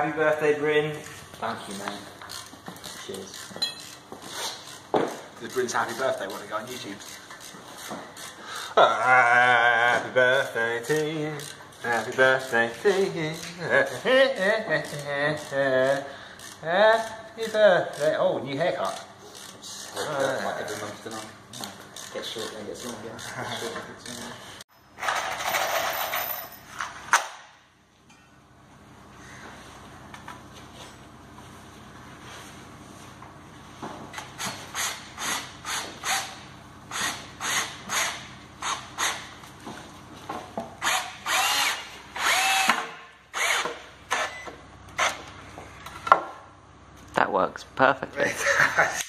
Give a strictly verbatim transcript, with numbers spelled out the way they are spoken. Happy birthday, Bryn. Thank you, mate. Cheers. Is Bryn's happy birthday want to go on YouTube? Happy birthday to you. Happy birthday to you. Happy birthday. Oh, new haircut. Uh, like every month tonight. Get short and get long again. Get short and get long. That works perfectly.